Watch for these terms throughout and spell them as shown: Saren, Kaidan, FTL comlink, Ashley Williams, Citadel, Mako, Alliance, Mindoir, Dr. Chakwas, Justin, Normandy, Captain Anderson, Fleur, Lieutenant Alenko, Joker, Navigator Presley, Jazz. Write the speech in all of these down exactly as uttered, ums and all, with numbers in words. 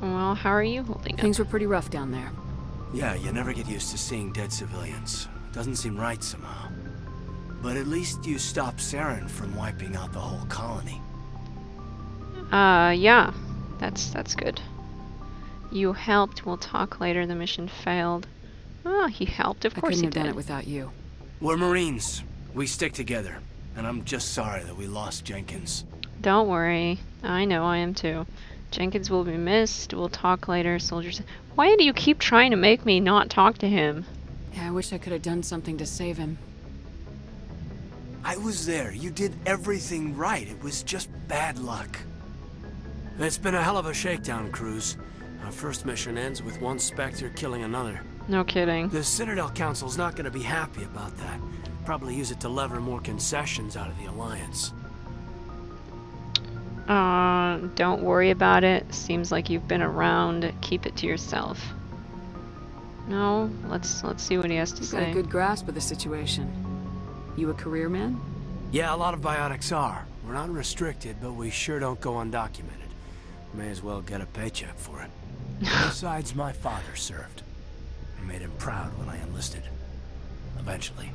Well, how are you holding up? Things were pretty rough down there. Yeah, you never get used to seeing dead civilians. Doesn't seem right somehow. But at least you stopped Saren from wiping out the whole colony. Uh, yeah. That's, that's good. You helped. We'll talk later. The mission failed. Oh, he helped. Of course he did. I couldn't have done it without you. We're Marines. We stick together. And I'm just sorry that we lost Jenkins. Don't worry. I know I am too. Jenkins will be missed. We'll talk later, soldiers. Why do you keep trying to make me not talk to him? Yeah, I wish I could have done something to save him. I was there. You did everything right. It was just bad luck. It's been a hell of a shakedown cruise. Our first mission ends with one Spectre killing another. No kidding. The Citadel Council's not going to be happy about that. Probably use it to lever more concessions out of the Alliance. Uh, don't worry about it. Seems like you've been around. Keep it to yourself. No, let's let's see what he has to You've say. Got a good grasp of the situation. You a career man? Yeah, a lot of biotics are. We're not restricted, but we sure don't go undocumented. May as well get a paycheck for it. Besides, my father served. I made him proud when I enlisted. Eventually.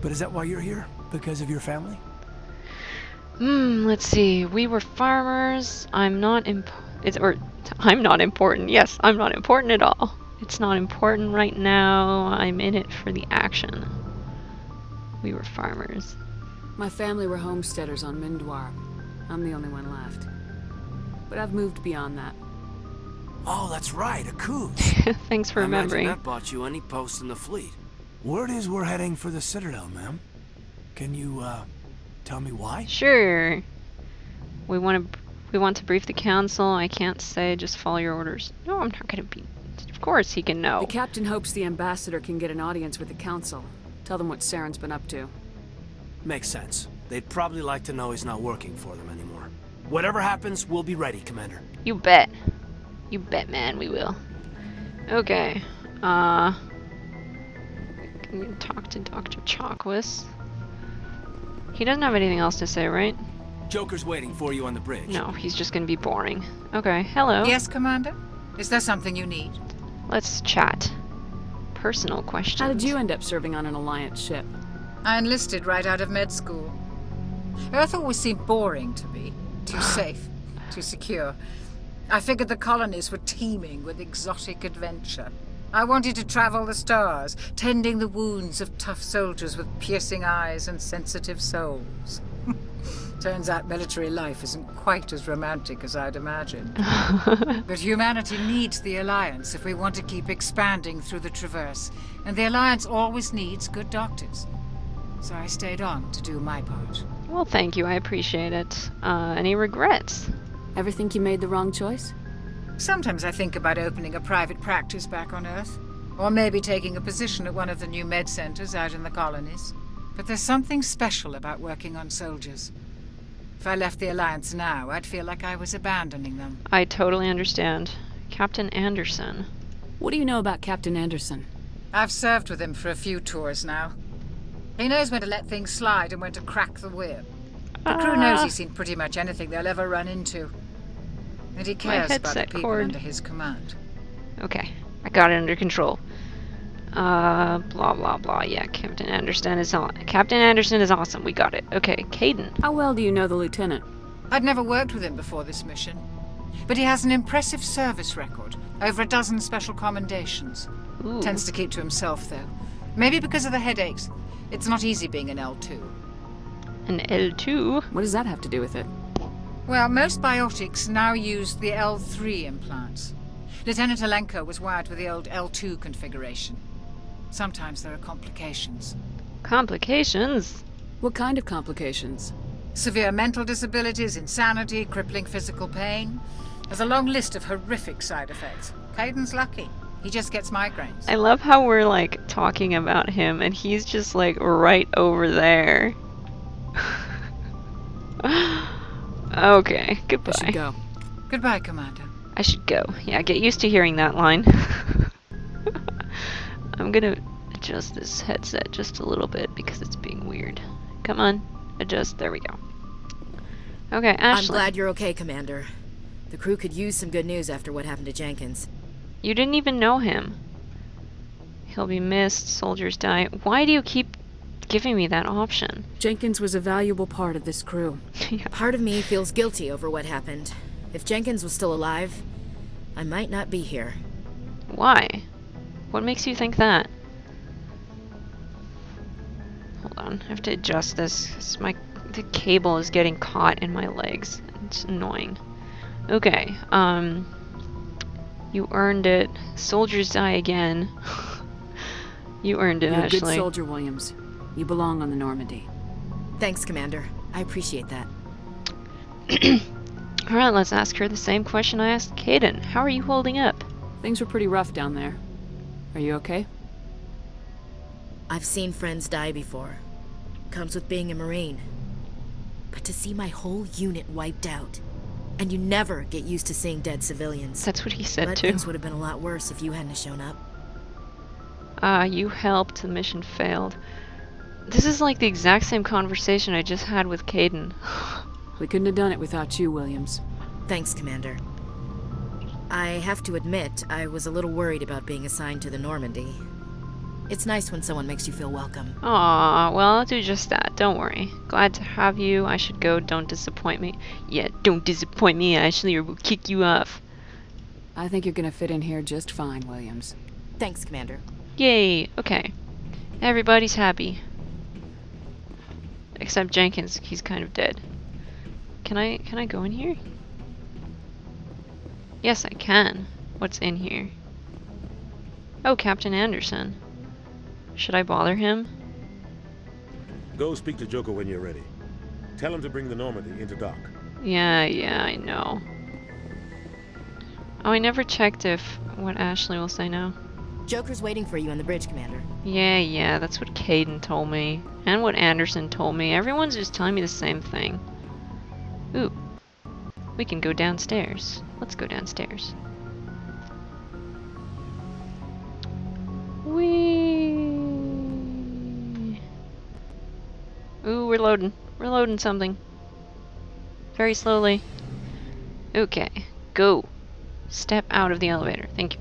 But is that why you're here? Because of your family? Hmm, let's see. We were farmers. I'm not imp- it's, or, I'm not important. Yes, I'm not important at all. It's not important right now. I'm in it for the action. We were farmers. My family were homesteaders on Mindoir. I'm the only one left. But I've moved beyond that. Oh, that's right, a coup. Thanks for remembering. I imagine that bought you any post in the fleet. Word is we're heading for the Citadel, ma'am. Can you, uh, tell me why? Sure. We want to we want to brief the council. I can't say just follow your orders. No, I'm not going to be... Of course he can know. The captain hopes the ambassador can get an audience with the council. Tell them what Saren's been up to. Makes sense. They'd probably like to know he's not working for them anymore. Whatever happens, we'll be ready, Commander. You bet. You bet, man, we will. Okay. Uh... We can talk to Doctor Chakwas. He doesn't have anything else to say, right? Joker's waiting for you on the bridge. No, he's just gonna be boring. Okay, hello. Yes, Commander? Is there something you need? Let's chat. Personal questions. How did you end up serving on an Alliance ship? I enlisted right out of med school. Earth always seemed boring to me. Too safe, too secure. I figured the colonies were teeming with exotic adventure. I wanted to travel the stars, tending the wounds of tough soldiers with piercing eyes and sensitive souls. Turns out military life isn't quite as romantic as I'd imagined. But humanity needs the Alliance if we want to keep expanding through the Traverse, and the Alliance always needs good doctors. So I stayed on to do my part. Well, thank you. I appreciate it. Uh, any regrets? Ever think you made the wrong choice? Sometimes I think about opening a private practice back on Earth, or maybe taking a position at one of the new med centers out in the colonies. But there's something special about working on soldiers. If I left the Alliance now, I'd feel like I was abandoning them. I totally understand. Captain Anderson. What do you know about Captain Anderson? I've served with him for a few tours now. He knows when to let things slide and when to crack the whip. The crew uh... knows he's seen pretty much anything they'll ever run into. And he cares about the people cord. under his command. Okay, I got it under control. Uh, blah blah blah. Yeah, Captain Anderson is on. Captain Anderson is awesome. We got it. Okay, Kaidan. How well do you know the lieutenant? I'd never worked with him before this mission, but he has an impressive service record. Over a dozen special commendations. Ooh. Tends to keep to himself though. Maybe because of the headaches. It's not easy being an L two. An L two? What does that have to do with it? Well, most biotics now use the L three implants. Lieutenant Alenko was wired with the old L two configuration. Sometimes there are complications. Complications? What kind of complications? Severe mental disabilities, insanity, crippling physical pain. There's a long list of horrific side effects. Kaidan's lucky. He just gets migraines. I love how we're, like, talking about him, and he's just, like, right over there. Okay, goodbye. I should go. Goodbye, Commander. I should go. Yeah, get used to hearing that line. I'm gonna adjust this headset just a little bit because it's being weird. Come on, adjust. There we go. Okay, Ashley. I'm glad you're okay, Commander. The crew could use some good news after what happened to Jenkins. You didn't even know him. He'll be missed, soldiers die. Why do you keep giving me that option? Jenkins was a valuable part of this crew. Yeah. Part of me feels guilty over what happened. If Jenkins was still alive, I might not be here. Why? What makes you think that? Hold on, I have to adjust this. It's my the cable is getting caught in my legs. It's annoying. Okay, um... you earned it. Soldiers die again. You earned it, Ashley. You're a good Ashley. soldier, Williams. You belong on the Normandy. Thanks, Commander. I appreciate that. Alright, let's ask her the same question I asked Kaidan. How are you holding up? Things were pretty rough down there. Are you okay? I've seen friends die before. Comes with being a Marine. But to see my whole unit wiped out. And you never get used to seeing dead civilians. That's what he said, but too. Things would have been a lot worse if you hadn't shown up. Ah, uh, you helped. The mission failed. This is like the exact same conversation I just had with Kaidan. We couldn't have done it without you, Williams. Thanks, Commander. I have to admit, I was a little worried about being assigned to the Normandy. It's nice when someone makes you feel welcome. Aw, well, I'll do just that. Don't worry. Glad to have you. I should go. Don't disappoint me. Yeah, don't disappoint me, Ashley, or we'll kick you off. I think you're gonna fit in here just fine, Williams. Thanks, Commander. Yay. Okay. Everybody's happy. Except Jenkins. He's kind of dead. Can I, can I go in here? Yes, I can. What's in here? Oh, Captain Anderson. Should I bother him? Go speak to Joker when you're ready. Tell him to bring the Normandy into dock. Yeah, yeah, I know. Oh, I never checked if what Ashley will say now. Joker's waiting for you on the bridge, Commander. Yeah, yeah, that's what Kaidan told me. And what Anderson told me. Everyone's just telling me the same thing. Ooh. We can go downstairs. Let's go downstairs. Ooh, we're loading. We're loading something. Very slowly. Okay. Go. Step out of the elevator. Thank you.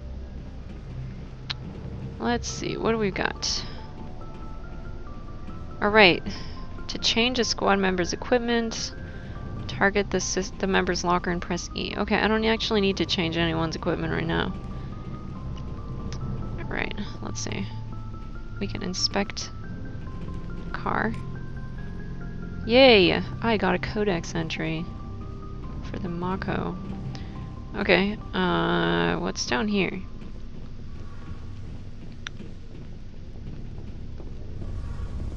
Let's see. What do we got? Alright. To change a squad member's equipment, target the, sy the member's locker and press E. Okay, I don't actually need to change anyone's equipment right now. Alright. Let's see. We can inspect the car. Yay! I got a codex entry for the Mako. Okay, uh, what's down here?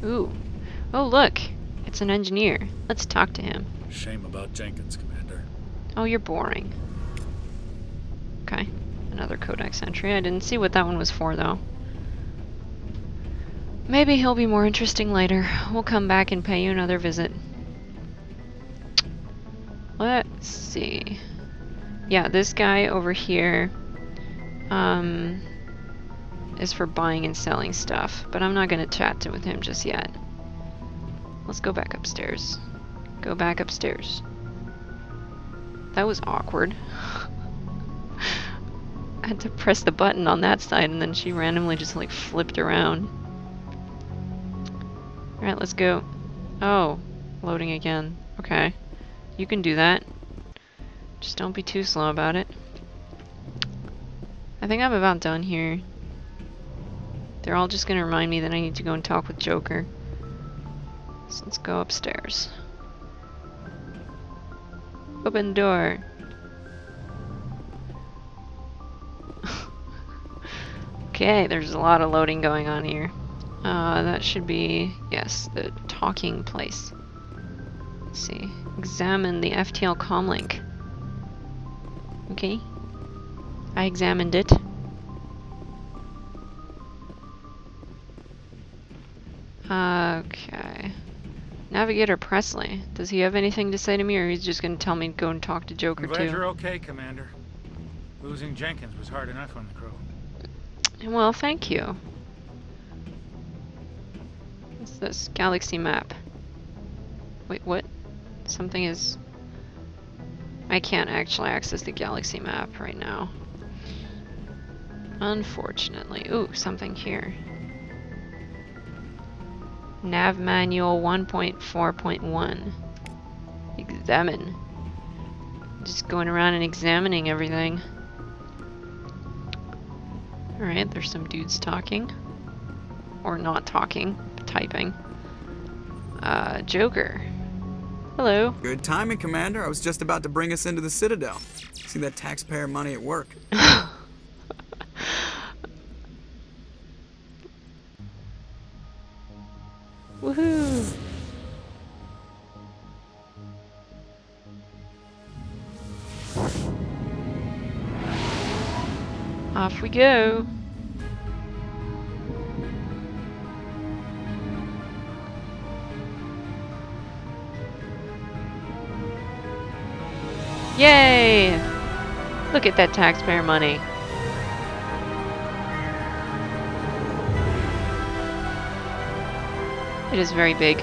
Ooh. Oh, look! It's an engineer. Let's talk to him. Shame about Jenkins, Commander. Oh, you're boring. Okay, another codex entry. I didn't see what that one was for, though. Maybe he'll be more interesting later. We'll come back and pay you another visit. Let's see. Yeah, this guy over here um, is for buying and selling stuff, but I'm not going to chat with him just yet. Let's go back upstairs. Go back upstairs. That was awkward. I had to press the button on that side and then she randomly just like flipped around. Alright, let's go. Oh, loading again. Okay. You can do that. Just don't be too slow about it. I think I'm about done here. They're all just gonna remind me that I need to go and talk with Joker. So let's go upstairs. Open door. Okay, there's a lot of loading going on here. Uh, that should be, yes, the talking place. Let's see. Examine the F T L comlink. Okay. I examined it. Okay. Navigator Presley. Does he have anything to say to me, or he's just going to tell me to go and talk to Joker, too? I'm glad you're okay, Commander. Losing Jenkins was hard enough on the crew. Well, thank you. What's this? Galaxy map. Wait, what? Something is... I can't actually access the galaxy map right now, unfortunately. Ooh, something here. Nav manual one point four point one. Examine. Just going around and examining everything. Alright, there's some dudes talking. Or not talking, typing. Uh, Joker. Hello. Good timing, Commander. I was just about to bring us into the Citadel. See that taxpayer money at work. Woohoo! Off we go. Yay! Look at that taxpayer money. It is very big.